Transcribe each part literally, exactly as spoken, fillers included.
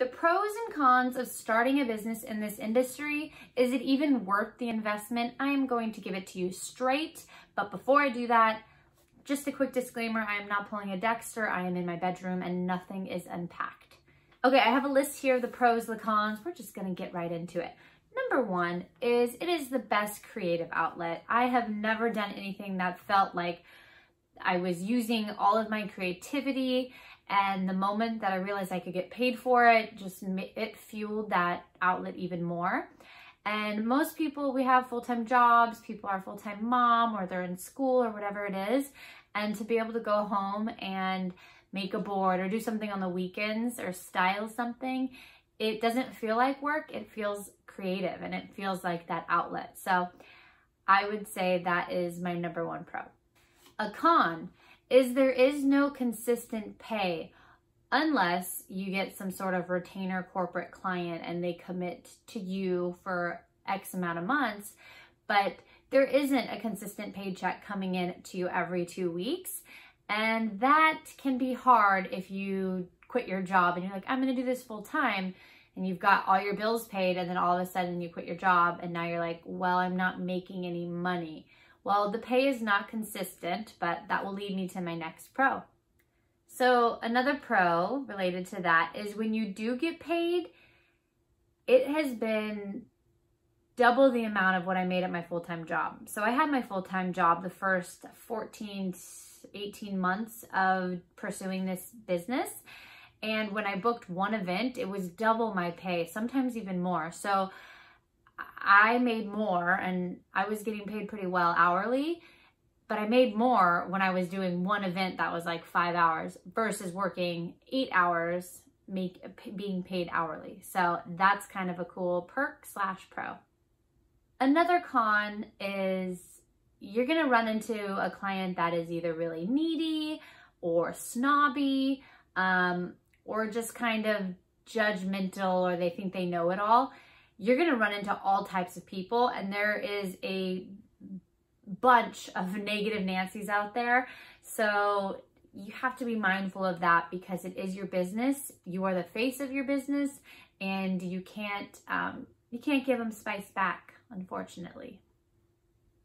The pros and cons of starting a business in this industry. Is it even worth the investment? I am going to give it to you straight. But before I do that, just a quick disclaimer, I am not pulling a Dexter. I am in my bedroom and nothing is unpacked. Okay, I have a list here of the pros, the cons. We're just gonna get right into it. Number one is it is the best creative outlet. I have never done anything that felt like I was using all of my creativity. And the moment that I realized I could get paid for it, just it fueled that outlet even more. And most people, we have full-time jobs, people are full-time mom, or they're in school or whatever it is. And to be able to go home and make a board or do something on the weekends or style something, it doesn't feel like work, it feels creative and it feels like that outlet. So I would say that is my number one pro. A con is there is no consistent pay unless you get some sort of retainer corporate client and they commit to you for X amount of months, but there isn't a consistent paycheck coming in to you every two weeks. And that can be hard if you quit your job and you're like, I'm gonna do this full time, and you've got all your bills paid, and then all of a sudden you quit your job and now you're like, well, I'm not making any money. Well, the pay is not consistent, but that will lead me to my next pro. So another pro related to that is when you do get paid, it has been double the amount of what I made at my full-time job. So I had my full-time job the first fourteen, eighteen months of pursuing this business. And when I booked one event, it was double my pay, sometimes even more. So I made more, and I was getting paid pretty well hourly, but I made more when I was doing one event that was like five hours versus working eight hours, make, being paid hourly. So that's kind of a cool perk slash pro. Another con is you're gonna run into a client that is either really needy or snobby, um, or just kind of judgmental, or they think they know it all. You're gonna run into all types of people, and there is a bunch of negative Nancy's out there. So you have to be mindful of that because it is your business. You are the face of your business, and you can't, um, you can't give them spice back, unfortunately.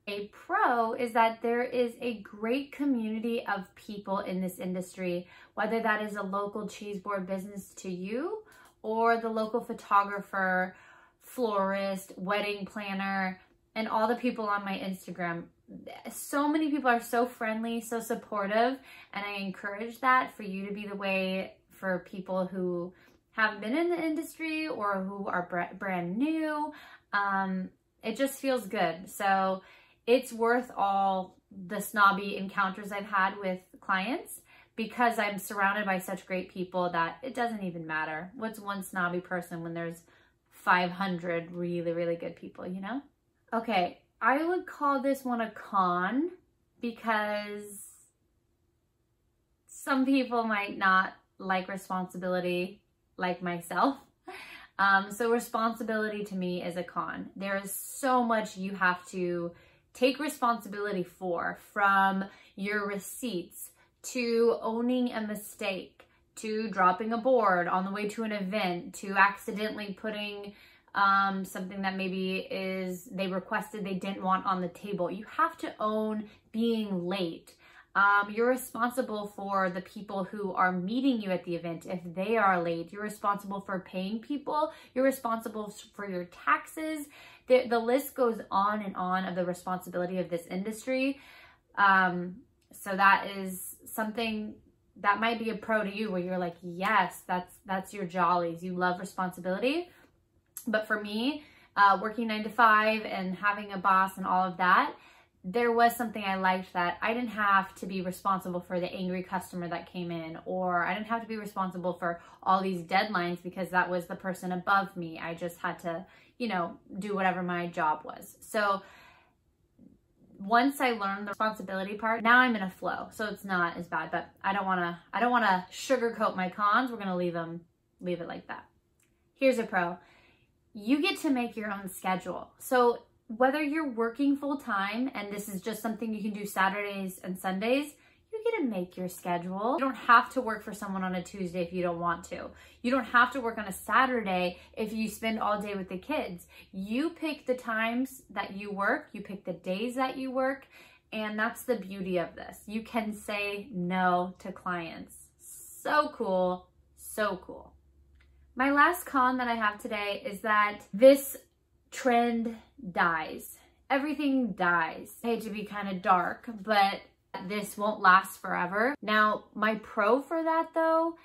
A pro is that there is a great community of people in this industry, whether that is a local cheese board business to you or the local photographer, florist, wedding planner, and all the people on my Instagram. So many people are so friendly, so supportive, and I encourage that for you to be the way for people who have been in the industry or who are brand new. Um, it just feels good. So it's worth all the snobby encounters I've had with clients because I'm surrounded by such great people that it doesn't even matter. What's one snobby person when there's five hundred really, really good people, you know? Okay, I would call this one a con because some people might not like responsibility like myself. Um, so responsibility to me is a con. There is so much you have to take responsibility for, from your receipts to owning a mistake, to dropping a board on the way to an event, to accidentally putting um, something that maybe is they requested they didn't want on the table. You have to own being late. Um, you're responsible for the people who are meeting you at the event if they are late. You're responsible for paying people. You're responsible for your taxes. The, the list goes on and on of the responsibility of this industry. Um, so that is something that might be a pro to you where you're like, yes, that's that's your jollies. You love responsibility. But for me, uh, working nine to five and having a boss and all of that, there was something I liked that I didn't have to be responsible for the angry customer that came in, or I didn't have to be responsible for all these deadlines because that was the person above me. I just had to, you know, do whatever my job was. So once I learned the responsibility part, now I'm in a flow, so it's not as bad, but I don't wanna, I don't wanna sugarcoat my cons. We're gonna leave them, leave it like that. Here's a pro. You get to make your own schedule. So whether you're working full time and this is just something you can do Saturdays and Sundays, you get to make your schedule. You don't have to work for someone on a Tuesday if you don't want to. You don't have to work on a Saturday if you spend all day with the kids. You pick the times that you work, you pick the days that you work, and that's the beauty of this. You can say no to clients. So cool, so cool. My last con that I have today is that this trend dies. Everything dies. I hate to be kind of dark, but this won't last forever. Now, my pro for that though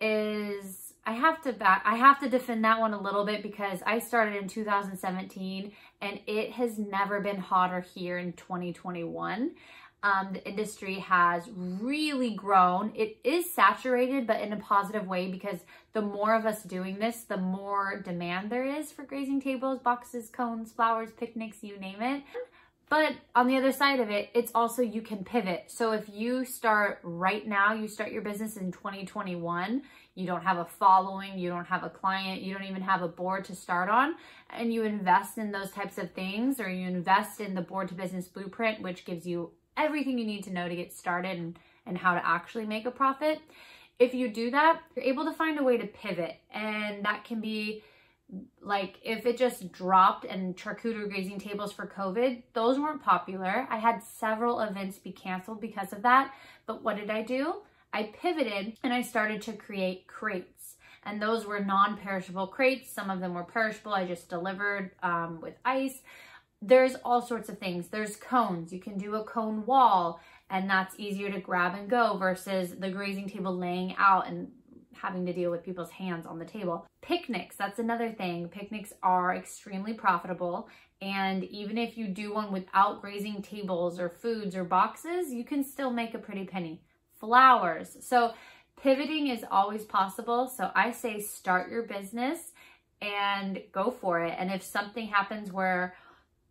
is I have to back, I have to defend that one a little bit because I started in two thousand seventeen and it has never been hotter here in twenty twenty-one. Um, the industry has really grown. It is saturated, but in a positive way, because the more of us doing this, the more demand there is for grazing tables, boxes, cones, flowers, picnics, you name it. But on the other side of it, it's also you can pivot. So if you start right now, you start your business in twenty twenty-one, you don't have a following, you don't have a client, you don't even have a board to start on, and you invest in those types of things, or you invest in the Board to Business Blueprint, which gives you everything you need to know to get started and, and how to actually make a profit. If you do that, you're able to find a way to pivot. And that can be like, if it just dropped and charcuterie grazing tables for COVID, those weren't popular. I had several events be canceled because of that. But what did I do? I pivoted and I started to create crates. And those were non-perishable crates. Some of them were perishable. I just delivered um, with ice. There's all sorts of things. There's cones. You can do a cone wall, and that's easier to grab and go versus the grazing table laying out and having to deal with people's hands on the table. Picnics, that's another thing. Picnics are extremely profitable, and even if you do one without grazing tables or foods or boxes, you can still make a pretty penny. Flowers. So pivoting is always possible. So I say start your business and go for it. And if something happens where,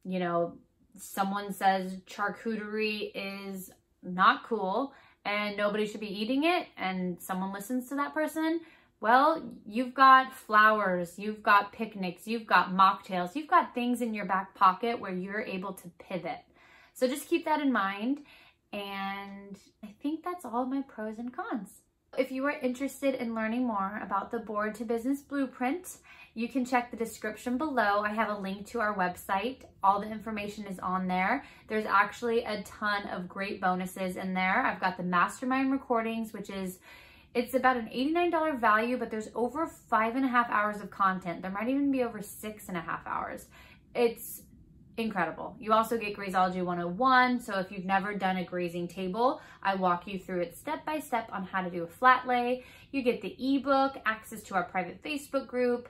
you know, someone says charcuterie is not cool and nobody should be eating it, and someone listens to that person, well, you've got flowers, you've got picnics, you've got mocktails, you've got things in your back pocket where you're able to pivot. So just keep that in mind. And I think that's all my pros and cons. If you are interested in learning more about the Board to Business Blueprint, you can check the description below. I have a link to our website. All the information is on there. There's actually a ton of great bonuses in there. I've got the Mastermind recordings, which is, it's about an eighty-nine dollar value, but there's over five and a half hours of content. There might even be over six and a half hours. It's incredible. You also get Grazeology one oh one. So if you've never done a grazing table, I walk you through it step by step on how to do a flat lay. You get the ebook, access to our private Facebook group,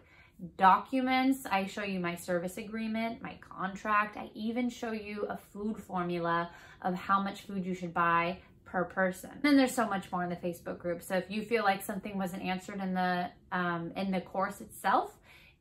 documents. I show you my service agreement, my contract. I even show you a food formula of how much food you should buy per person. And there's so much more in the Facebook group. So if you feel like something wasn't answered in the um, in the course itself,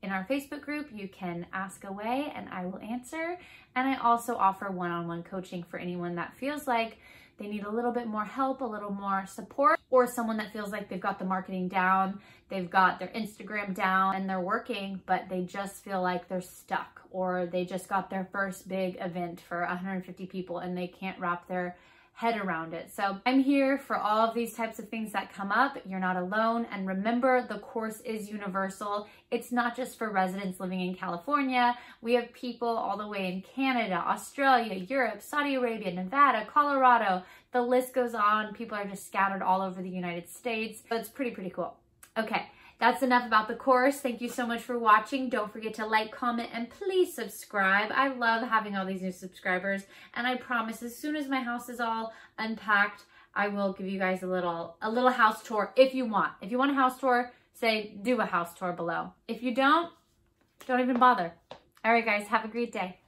in our Facebook group, you can ask away and I will answer. And I also offer one-on-one coaching for anyone that feels like they need a little bit more help, a little more support, or someone that feels like they've got the marketing down, they've got their Instagram down and they're working, but they just feel like they're stuck, or they just got their first big event for one hundred fifty people and they can't wrap their head around it. So I'm here for all of these types of things that come up. You're not alone. And remember, the course is universal. It's not just for residents living in California. We have people all the way in Canada, Australia, Europe, Saudi Arabia, Nevada, Colorado. The list goes on. People are just scattered all over the United States. So it's pretty, pretty cool. Okay. That's enough about the course. Thank you so much for watching. Don't forget to like, comment, and please subscribe. I love having all these new subscribers, and I promise as soon as my house is all unpacked, I will give you guys a little a little house tour if you want. If you want a house tour, say do a house tour below. If you don't, don't even bother. All right, guys, have a great day.